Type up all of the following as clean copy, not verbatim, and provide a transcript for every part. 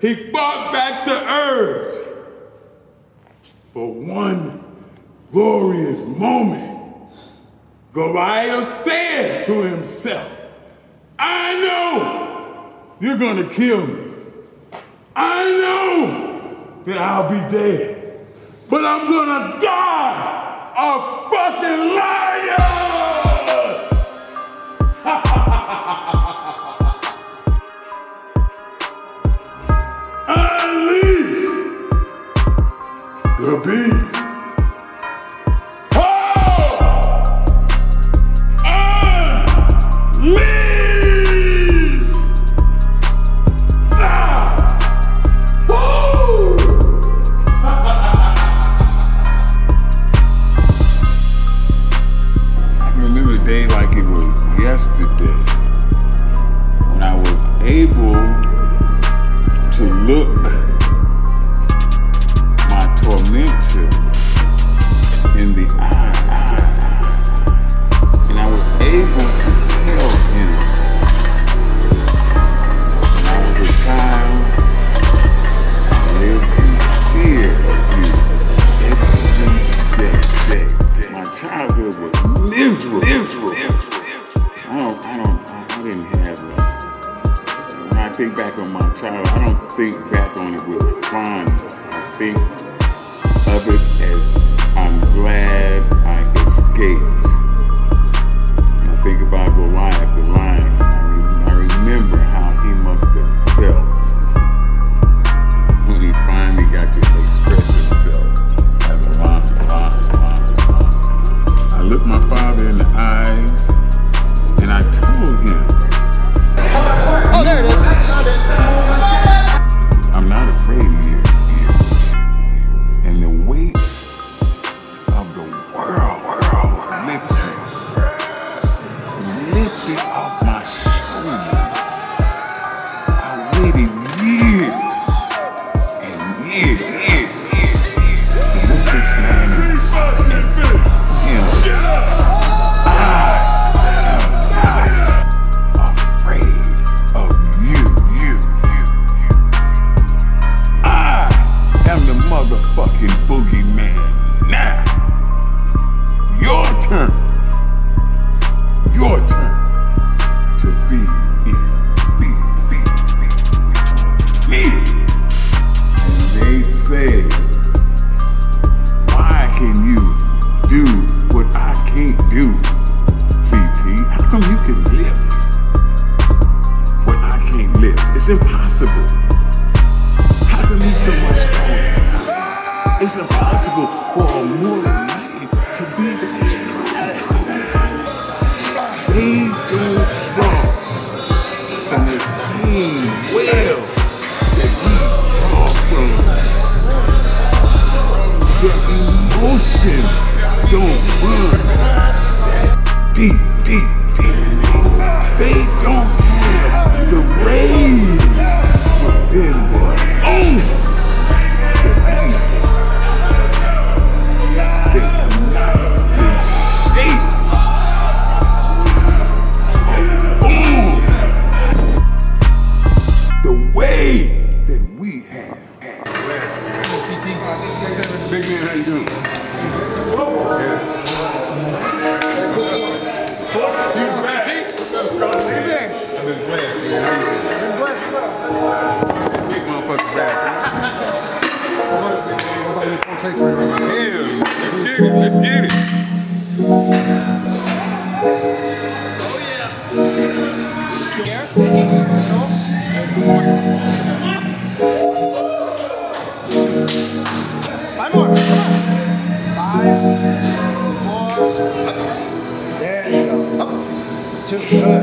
He fought back the urge for one glorious moment. Goliath said to himself, I know you're gonna kill me. I know that I'll be dead, but I'm gonna die a fucking liar. Unleash the beast. Think back on my childhood, I don't think back on it with fondness. I think of it as I'm glad I escaped. And I think about Goliath the lion. I remember how he must have felt when he finally got to express himself as a lion. I looked my father in the eyes and I told him, oh, there it is. I'm not afraid of you. And the weight of the world was lifted off my shoulders. I waited years and years to look this man in his face. You know, it's impossible for a mortal man to be that strong. They don't draw from the same well that we draw from. The emotions don't run deep. They don't have the rage within their own. Let's get it. Oh yeah. Five more. There you go. Up. Two. Good.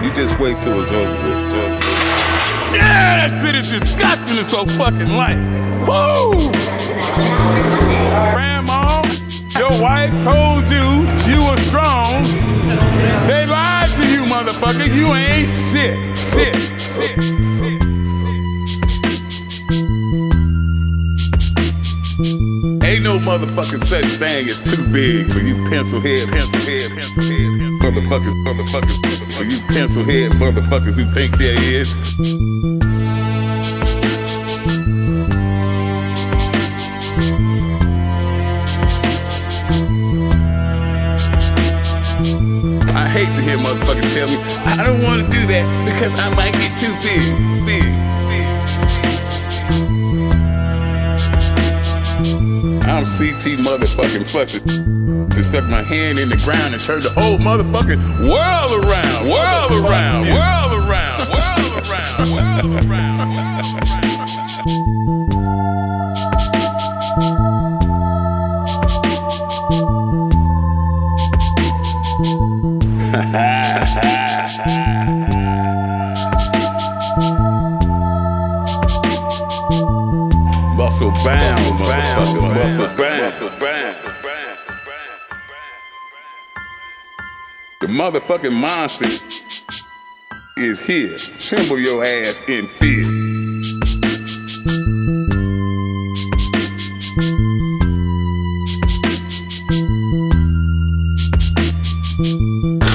You just wait till it's over with. Yeah, that city shit Scottsdale is so fucking light. Woo! Grandma, your wife told you were strong. They lied to you, motherfucker. You ain't shit. Ain't no motherfucking such thing as too big for you pencil head. Motherfuckers, for you pencil head motherfuckers who think there is. I hate to hear motherfuckers tell me, I don't want to do that because I might get too big. I'm C.T. motherfucking Fletcher. To stuck my hand in the ground and turned the whole motherfucking world around, Muscle bound. The motherfucking monster is here. Tremble your ass in fear.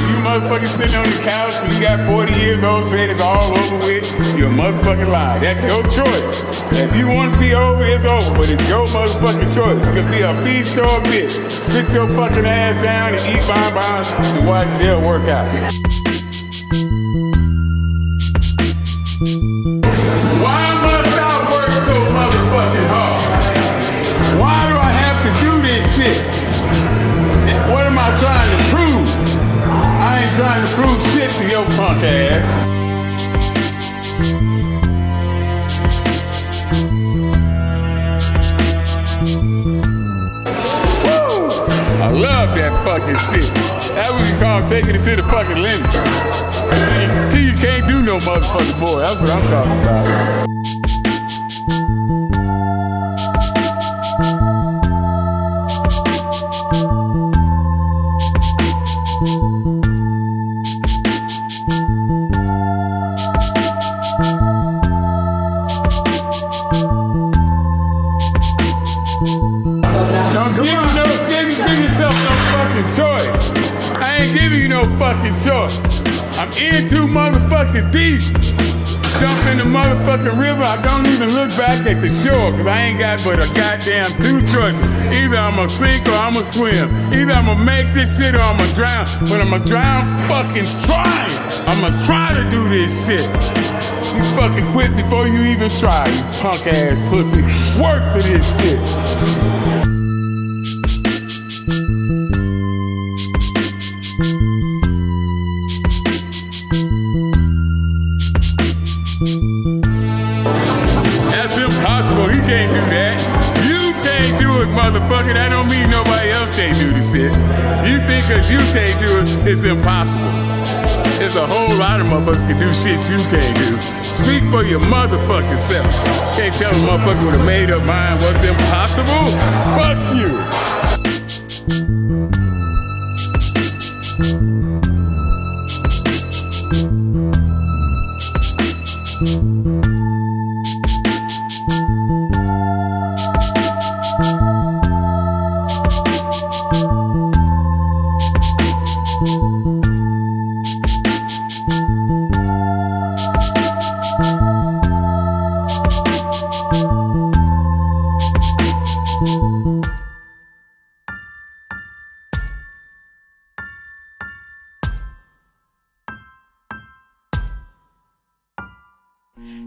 You motherfucking sitting on the couch and you got 40 years old saying it's all over with, you're a motherfucking liar. That's your choice. If you want to be over, it's over, but it's your motherfucking choice. You can be a beast or a bitch. Sit your fucking ass down and eat bonbons and watch jail work out. Why must I work so motherfucking hard? Why do I have to do this shit? And what am I trying to prove? I ain't trying to prove shit to your punk ass. I love that fucking shit. That's what you call taking it to the fucking limit. Till you can't do no motherfucking more. That's what I'm talking about. motherfucking short. I'm in too motherfucking deep. Jump in the motherfucking river, I don't even look back at the shore, cause I ain't got but a goddamn two choices. Either I'ma sink or I'ma swim. Either I'ma make this shit or I'ma drown. But I'ma drown fucking trying. I'ma try to do this shit. You fucking quit before you even try, you punk ass pussy. Work for this shit. Impossible, he can't do that. You can't do it, motherfucker. That don't mean nobody else can't do this shit. You think cause you can't do it, it's impossible. There's a whole lot of motherfuckers can do shit you can't do. Speak for your motherfucking self. Can't tell a motherfucker with a made up mind what's impossible. Fuck you.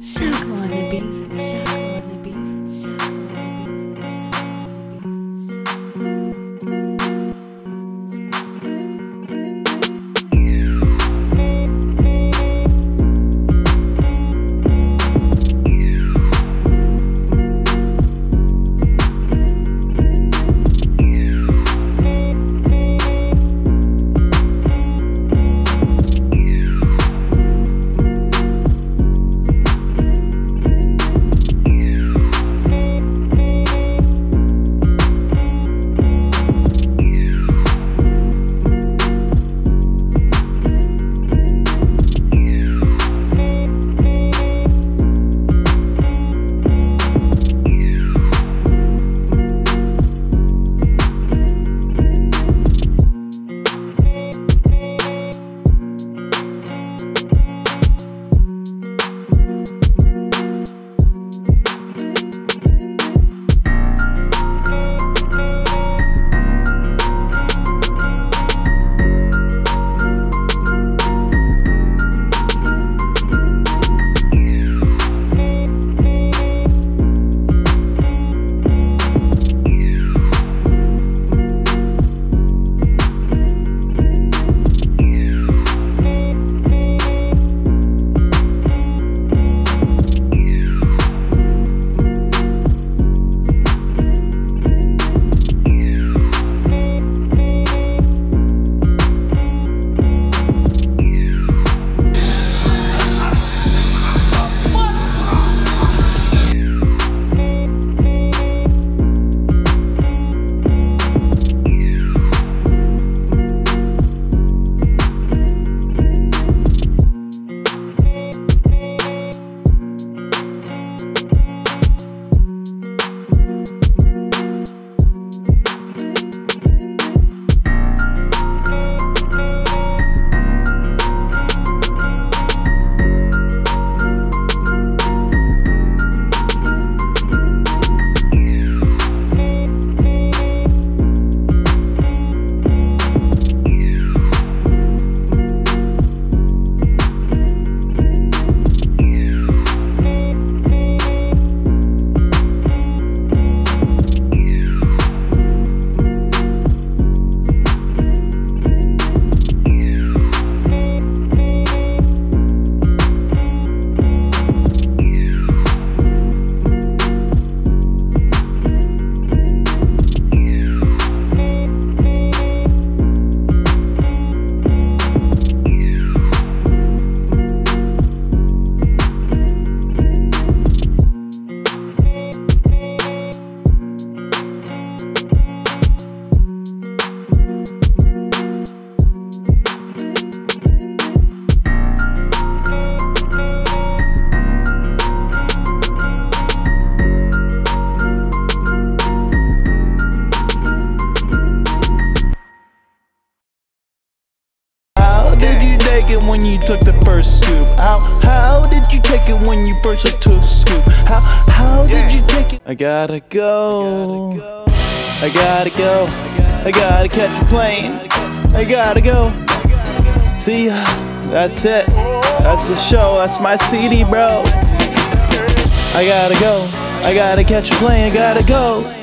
Suck on the beat, suck on the beat, suck on the beat, suck I gotta go. I gotta go. I gotta catch a plane. I gotta go. See ya. That's it. That's the show. That's my CD, bro. I gotta go. I gotta catch a plane. I gotta go.